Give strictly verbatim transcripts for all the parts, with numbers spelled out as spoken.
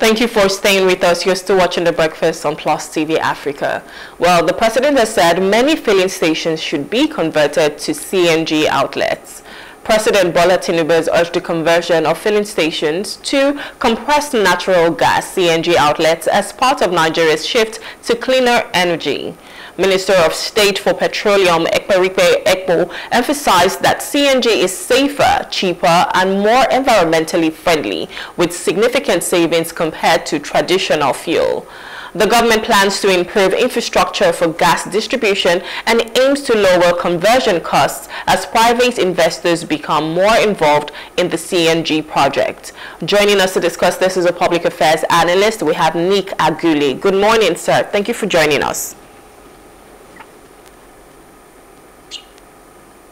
Thank you for staying with us. You're still watching The Breakfast on PLUS T V Africa. Well, the president has said many filling stations should be converted to C N G outlets. President Bola Tinubu has urged the conversion of filling stations to compressed natural gas C N G outlets as part of Nigeria's shift to cleaner energy. Minister of State for Petroleum Ekperipe Ekpo emphasized that C N G is safer, cheaper, and more environmentally friendly, with significant savings compared to traditional fuel. The government plans to improve infrastructure for gas distribution and aims to lower conversion costs as private investors become more involved in the C N G project. Joining us to discuss this is a public affairs analyst. We have Nick Agule. Good morning, sir. Thank you for joining us.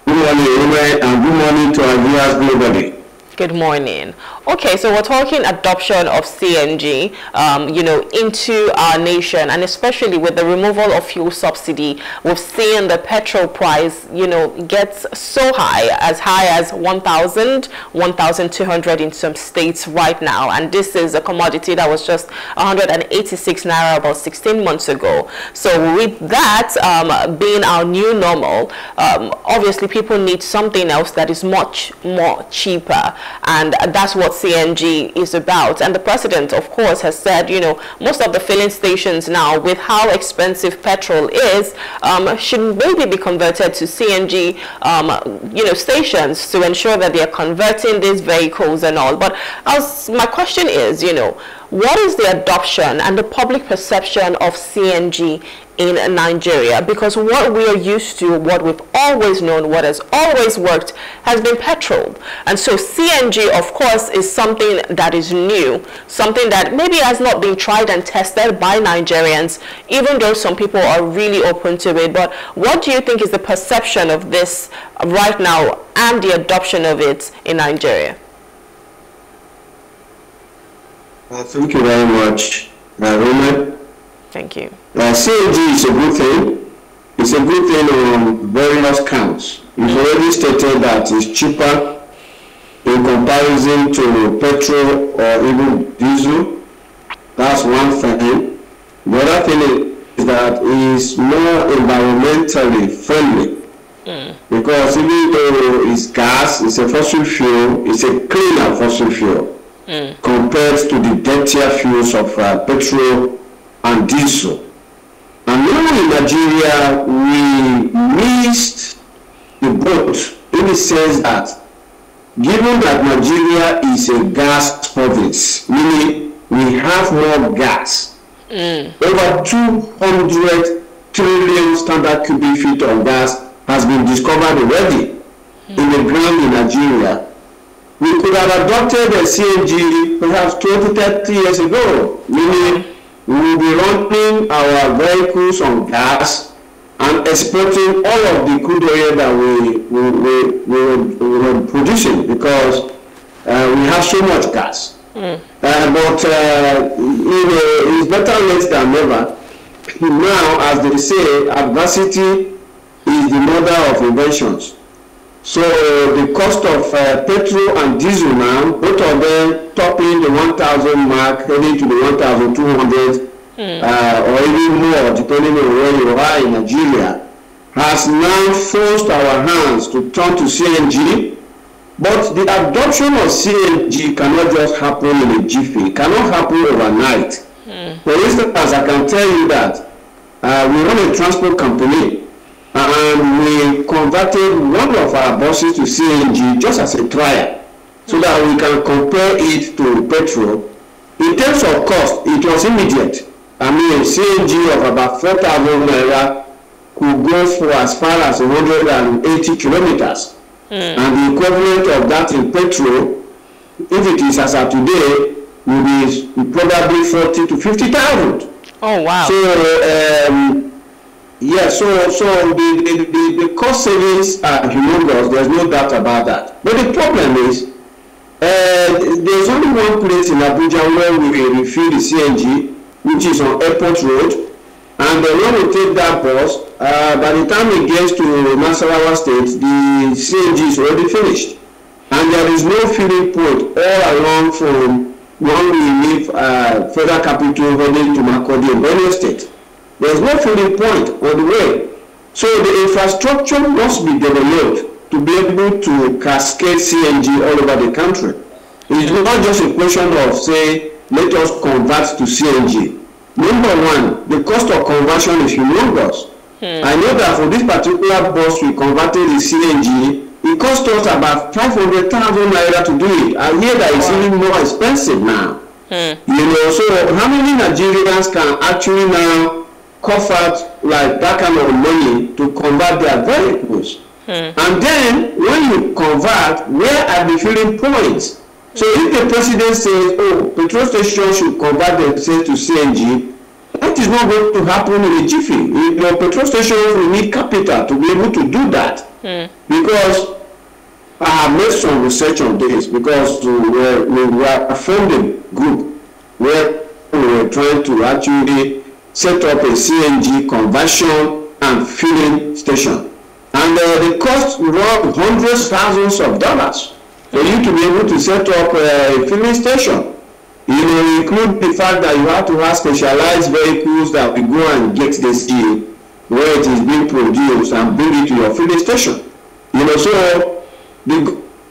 Good morning, and good morning to our viewers globally. Good morning. Okay, so we're talking adoption of C N G, um, you know, into our nation, and especially with the removal of fuel subsidy, we've seen the petrol price, you know, gets so high, as high as one thousand, one thousand two hundred in some states right now. And this is a commodity that was just one hundred eighty-six naira about sixteen months ago. So with that um, being our new normal, um, obviously people need something else that is much more cheaper. And that's what C N G is about. And the president, of course, has said, you know, most of the filling stations now, with how expensive petrol is, um, should maybe be converted to C N G, um, you know, stations to ensure that they are converting these vehicles and all. But as my question is, you know, what is the adoption and the public perception of C N G in Nigeria? Because what we are used to, what we've always known, what has always worked has been petrol. And so C N G, of course, is something that is new, something that maybe has not been tried and tested by Nigerians, even though some people are really open to it. But what do you think is the perception of this right now and the adoption of it in Nigeria? Well, thank you very much, Rume. Thank you. Uh, C N G is a good thing. It's a good thing on various counts. It's already stated that it's cheaper in comparison to petrol or even diesel. That's one thing. The other thing is that it's more environmentally friendly. Mm. Because even though it's gas, it's a fossil fuel, it's a cleaner fossil fuel. Mm. Compared to the dirtier fuels of uh, petrol and diesel. And now in Nigeria, we missed the boat in the sense that, given that Nigeria is a gas province, meaning we have more gas, mm. over two hundred trillion standard cubic feet of gas has been discovered already mm. in the ground in Nigeria. We could have adopted a C N G perhaps twenty, thirty years ago, meaning we will be running our vehicles on gas and exporting all of the crude oil that we we, we, we, we were producing because uh, we have so much gas. Mm. Uh, but uh, you know, it's better late than never. Now, as they say, adversity is the mother of inventions. So the cost of uh, petrol and diesel now, both of them topping the one thousand mark, heading to the one thousand two hundred mm. uh, or even more, depending on where you are in Nigeria, has now forced our hands to turn to C N G. But the adoption of C N G cannot just happen in a jiffy. It cannot happen overnight. Mm. For instance, I can tell you that uh, we run a transport company, and we converted one of our buses to C N G just as a trial so that we can compare it to petrol. In terms of cost, it was immediate. I mean, a C N G of about four thousand naira could go for as far as one hundred eighty kilometers. Mm. And the equivalent of that in petrol, if it is as of today, will be probably forty to fifty thousand. Oh, wow. So, um, yeah, so, so the, the, the, the cost savings are humongous, there's no doubt about that. But the problem is, uh, there's only one place in Abuja where we refill the C N G, which is on Airport Road, and then when we take that bus, uh, by the time it gets to Nasarawa State, the C N G is already finished. And there is no filling point all along from when we leave uh, Federal Capital heading to Makurdi in Borno State, there is no feeding point on the way. So the infrastructure must be developed to be able to cascade C N G all over the country. It is not just a question of, say, let us convert to C N G. Number one, the cost of conversion is humongous. Hmm. I know that for this particular bus we converted the C N G, it cost us about five hundred thousand naira to do it. I hear that it's wow. even more expensive now. Hmm. You know, so how many Nigerians can actually now cough out like that kind of money to convert their vehicles? Hmm. And then when you convert, where are the filling points? So if the president says, oh, petrol stations should convert themselves to C N G, that is not going to happen in a jiffy. You know, petrol stations will need capital to be able to do that. Mm. Because I have made some research on this, because we were, we were a funding group where we were trying to actually set up a C N G conversion and filling station. And uh, the cost was hundreds of thousands of dollars. For you to be able to set up a filling station, you know, include the fact that you have to have specialized vehicles that will go and get this deal where it is being produced and bring it to your filling station. You know, so the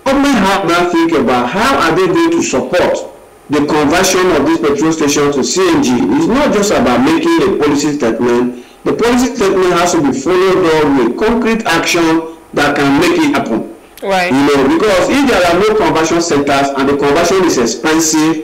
government have now think about how are they going to support the conversion of this petrol station to C N G. It's not just about making a policy statement. The policy statement has to be followed up with concrete action that can make it happen. Right. You know, because if there are no conversion centers and the conversion is expensive,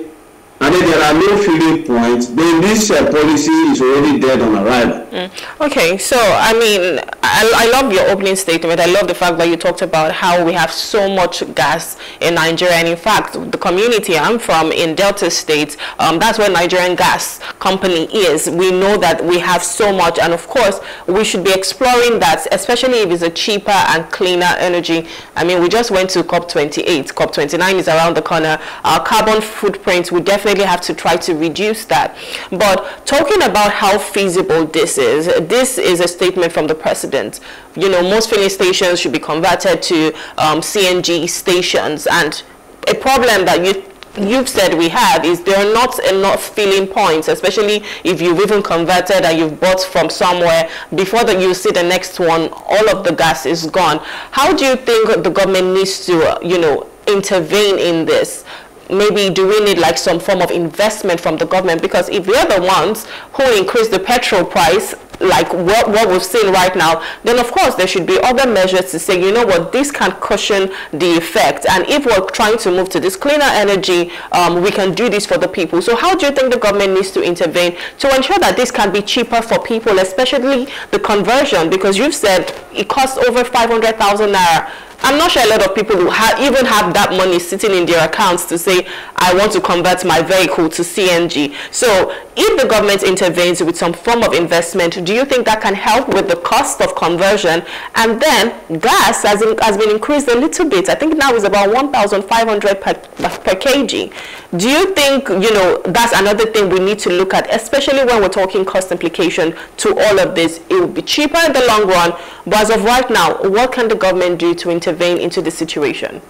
and if there are no filling points, then this uh, policy is already dead on arrival. Mm. Okay, so I mean, I, I love your opening statement. I love the fact that you talked about how we have so much gas in Nigeria, and in fact, the community I'm from in Delta State, um, that's where Nigerian Gas Company is. We know that we have so much, and of course, we should be exploring that, especially if it's a cheaper and cleaner energy. I mean, we just went to COP twenty-eight. COP twenty-nine is around the corner. Our carbon footprint, we definitely have to try to reduce that. But talking about how feasible this is, this is a statement from the president. You know, most filling stations should be converted to um, C N G stations, and a problem that you you've said we have is there are not enough filling points, especially if you've even converted and you've bought from somewhere. Before that you see the next one, all of the gas is gone. How do you think the government needs to, you know, intervene in this? Maybe do we need like some form of investment from the government? Because if we are the ones who increase the petrol price, like what, what we've seen right now, then of course there should be other measures to say, you know what, this can cushion the effect. And if we're trying to move to this cleaner energy, um, we can do this for the people. So how do you think the government needs to intervene to ensure that this can be cheaper for people, especially the conversion? Because you've said it costs over five hundred thousand naira. I'm not sure a lot of people who ha even have that money sitting in their accounts to say, I want to convert my vehicle to C N G. So if the government intervenes with some form of investment, do you think that can help with the cost of conversion? And then gas has, in has been increased a little bit. I think now it's about one thousand five hundred per, per kg. Do you think, you know, that's another thing we need to look at, especially when we're talking cost implication to all of this? It will be cheaper in the long run, but as of right now, what can the government do to intervene into the situation?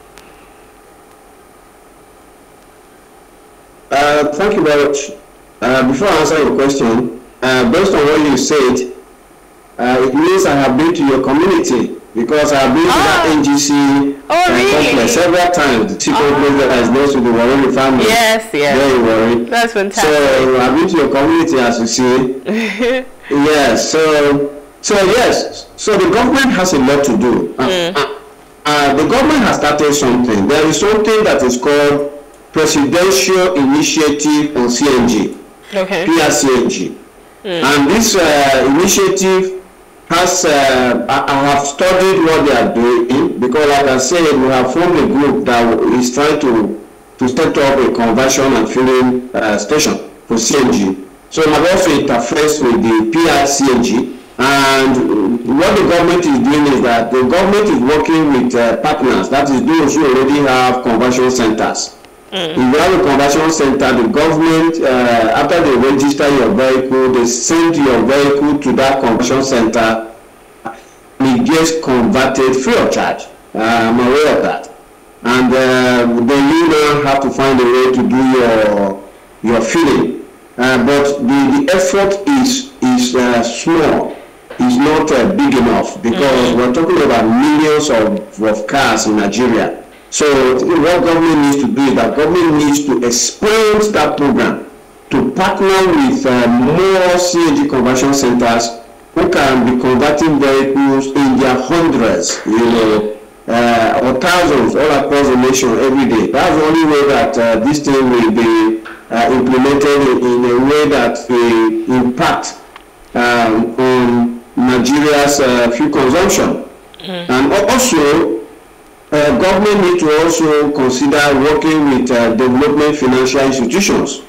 Uh, thank you very much. Uh, before I answer your question, uh, based on what you said, uh, it means I have been to your community, because I have been oh. to that N G C oh, uh, really? complex several times, the cheaper oh. place that is next to the Warren family. Yes, yes. Very worried. That's fantastic. So I have been to your community, as you see. Yes, so, so yes, so the government has a lot to do. Uh, mm. uh, Uh, the government has started something. There is something that is called Presidential Initiative on C N G, okay. P R C N G. Mm. And this uh, initiative has, uh, I, I have studied what they are doing, because like I said, we have formed a group that is trying to, to set up a conversion and filling uh, station for C N G. So we have also interfaced with the P R C N G. And what the government is doing is that the government is working with uh, partners, that is those who already have conversion centers. Mm. If you have a conversion center, the government, uh, after they register your vehicle, they send your vehicle to that conversion center and it gets converted free of charge. Uh, I'm aware of that. and uh, then you now have to find a way to do your your filling. Uh, but the, the effort is is uh, small. Is not uh, big enough, because mm-hmm. we're talking about millions of, of cars in Nigeria. So what government needs to do is that government needs to expand that program to partner with uh, more C N G conversion centers who can be converting vehicles in their hundreds, you know, uh, or thousands all across the nation every day. That's the only way that uh, this thing will be uh, implemented in a way that will impact um, on Nigeria's uh, fuel consumption. Mm. And also, uh, government need to also consider working with uh, development financial institutions.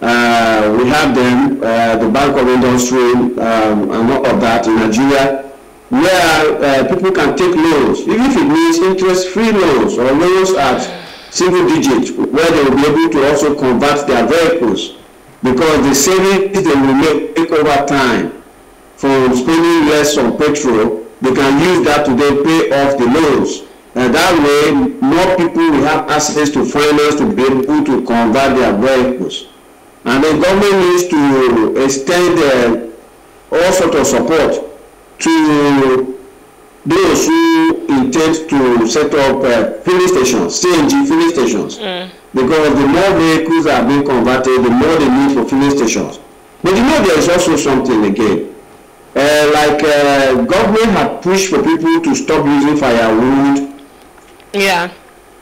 Uh, we have them, uh, the Bank of Industry um, and all of that in Nigeria, where uh, people can take loans, even if it means interest-free loans or loans at single digit, where they will be able to also convert their vehicles, because the savings they will make over time from spending less on petrol, they can use that to then pay off the loans. And that way, more people will have access to finance to be able to convert their vehicles. And the government needs to extend uh, all sorts of support to those who intend to set up uh, filling stations, C N G filling stations. Mm. Because the more vehicles are being converted, the more they need for filling stations. But you know, there is also something again. Uh, like uh, government had pushed for people to stop using firewood, yeah,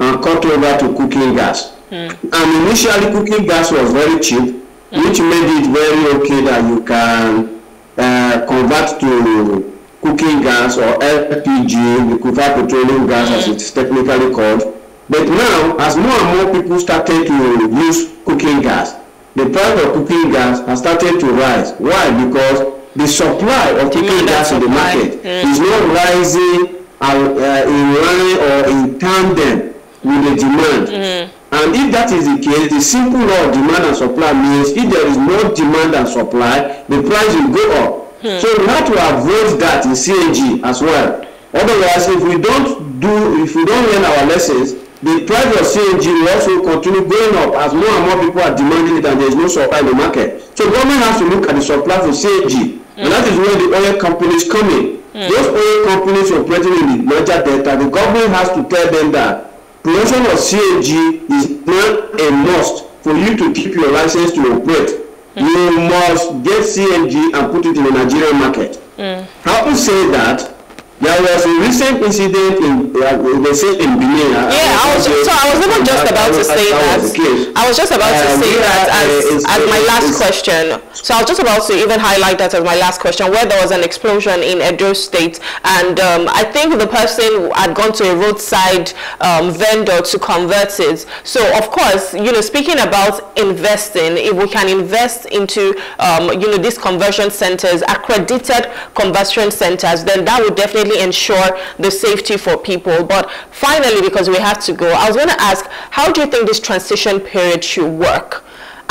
and cut over to cooking gas. Mm. And initially, cooking gas was very cheap, mm. which made it very okay that you can uh, convert to cooking gas or L P G, liquefied petroleum gas, mm. as it's technically called. But now, as more and more people started to use cooking gas, the price of cooking gas has started to rise. Why? Because the supply of cooking gas in the market mm. is not rising out, uh, in line or in tandem with the demand. Mm. And if that is the case, the simple law of demand and supply means if there is no demand and supply, the price will go up. Mm. So we have to avoid that in C N G as well. Otherwise, if we don't do, if we don't learn our lessons, the price of C N G will also continue going up as more and more people are demanding it and there is no supply in the market. So government has to look at the supply for C N G. Mm. And that is where the oil companies come in. Mm. Those oil companies operating in the Niger Delta, the government has to tell them that production of C N G is not a must for you to keep your license to operate. Mm. You must get C N G and put it in the Nigerian market. Mm. Having said that, there was a recent incident in uh, they say in Benin. Yeah, I was, I was just, so I was even just about to say that. I was just about to say that as as my last question. So I was just about to even highlight that as my last question, where there was an explosion in Edo State, and um, I think the person had gone to a roadside um, vendor to convert it. So of course, you know, speaking about investing, if we can invest into um, you know, these conversion centers, accredited conversion centers, then that would definitely ensure the safety for people. But finally, because we have to go, I was going to ask, how do you think this transition period should work,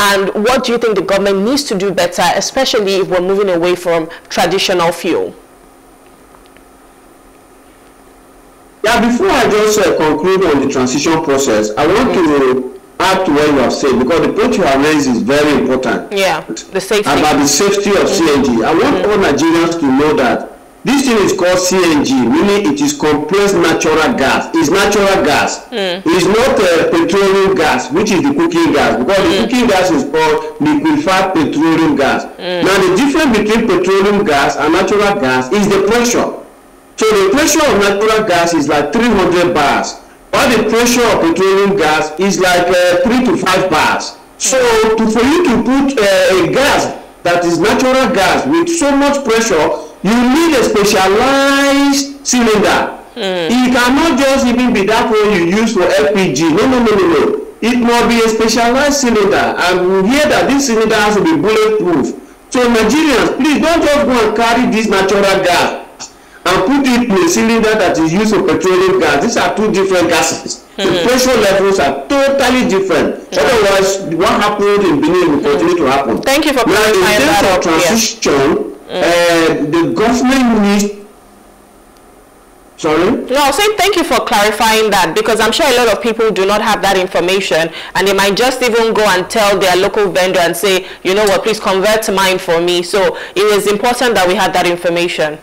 and what do you think the government needs to do better, especially if we're moving away from traditional fuel? Yeah, before I just uh, conclude on the transition process, I want mm-hmm. to add to what you have said, because the point you have raised is very important. Yeah, the safety. About the safety of mm-hmm. C N G. I want mm-hmm. all Nigerians to know that this thing is called C N G, meaning it is compressed natural gas. It's natural gas. Mm. It's not uh, petroleum gas, which is the cooking gas, because mm. the cooking gas is called liquefied petroleum gas. Mm. Now, the difference between petroleum gas and natural gas is the pressure. So the pressure of natural gas is like three hundred bars, while the pressure of petroleum gas is like uh, three to five bars. So to, for you to put uh, a gas that is natural gas with so much pressure, you need a specialized cylinder. Mm. It cannot just even be that one you use for L P G. No, no, no, no, no. It must be a specialized cylinder. And we hear that this cylinder has to be bulletproof. So Nigerians, please don't just go and carry this natural gas and put it in a cylinder that is used for petroleum gas. These are two different gases. Mm. The pressure levels are totally different. Mm. Otherwise, what happened in Benin will continue mm. to happen. Thank you for now, in terms of transition, yeah. Mm. Uh, the government needs Sorry? No, I'm saying thank you for clarifying that, because I'm sure a lot of people do not have that information, and they might just even go and tell their local vendor and say, you know what, please convert to mine for me. So it is important that we had that information.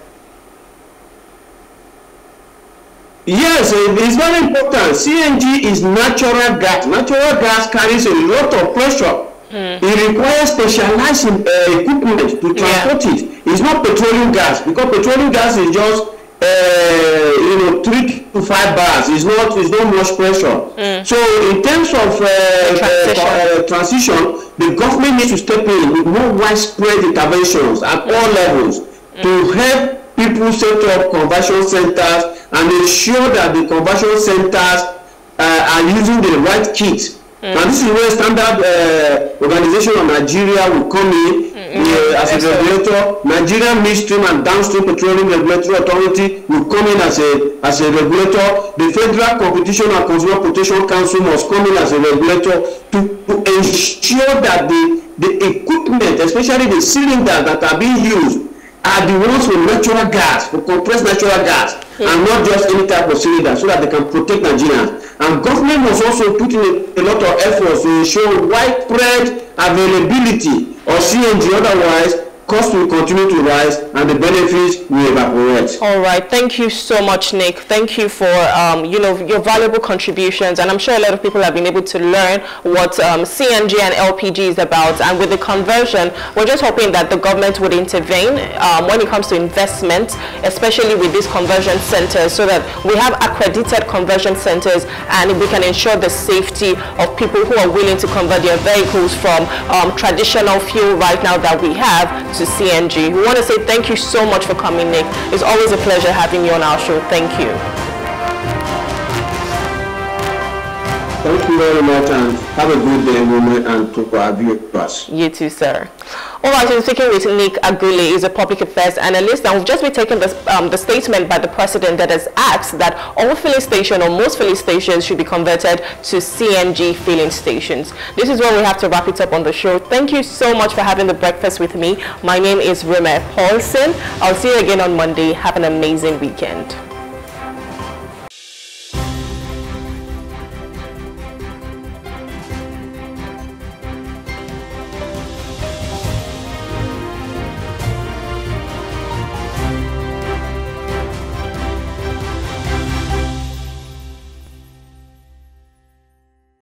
Yes, it's very important. C N G is natural gas. Natural gas carries a lot of pressure. Mm. It requires specialized uh, equipment to transport yeah. it. It's not petroleum gas, because petroleum gas is just Uh, you know, three to five bars. It's not, it's not much pressure. Mm. So in terms of uh, transition. Uh, uh, transition, the government needs to step in with more widespread interventions at mm. all levels mm. to help people set up conversion centers and ensure that the conversion centers uh, are using the right kit. Mm. And this is where standard uh, organization of Nigeria will come in. Yeah, as a regulator, Nigerian Midstream and Downstream Petroleum Regulatory Authority will come in as a as a regulator. The Federal Competition and Consumer Protection Council must come in as a regulator to, to ensure that the, the equipment, especially the cylinders that are being used, are the ones for natural gas, for compressed natural gas, mm-hmm. and not just any type of cylinder, so that they can protect Nigerians. And government must also put in a, a lot of efforts to ensure widespread availability or C N G, otherwise costs will continue to rise and the benefits will evaporate. All right, thank you so much, Nick. Thank you for um, you know, your valuable contributions, and I'm sure a lot of people have been able to learn what um, C N G and L P G is about. And with the conversion, we're just hoping that the government would intervene um, when it comes to investment, especially with these conversion centers, so that we have accredited conversion centers and we can ensure the safety of people who are willing to convert their vehicles from um, traditional fuel right now that we have to C N G. We want to say thank you so much for coming, Nick. It's always a pleasure having you on our show. Thank you. Thank you very much, and have a good day, woman, and to our viewers. You too, sir. All right, so we're speaking with Nick Agule. He's a public affairs analyst, and we've just been taking this, um, the statement by the president that has asked that all filling stations or most filling stations should be converted to C N G filling stations. This is where we have to wrap it up on the show. Thank you so much for having The Breakfast with me. My name is Rume Paulson. I'll see you again on Monday. Have an amazing weekend.